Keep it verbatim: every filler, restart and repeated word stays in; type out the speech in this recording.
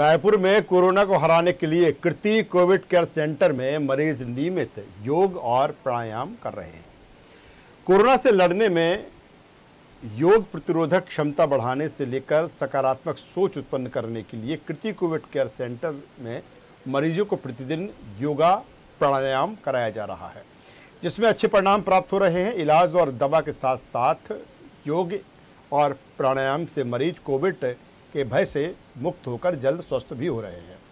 रायपुर में कोरोना को हराने के लिए कृति कोविड केयर सेंटर में मरीज नियमित योग और प्राणायाम कर रहे हैं। कोरोना से लड़ने में योग प्रतिरोधक क्षमता बढ़ाने से लेकर सकारात्मक सोच उत्पन्न करने के लिए कृति कोविड केयर सेंटर में मरीजों को प्रतिदिन योगा प्राणायाम कराया जा रहा है, जिसमें अच्छे परिणाम प्राप्त हो रहे हैं। इलाज और दवा के साथ साथ योग और प्राणायाम से मरीज कोविड के भय से मुक्त होकर जल्द स्वस्थ भी हो रहे हैं।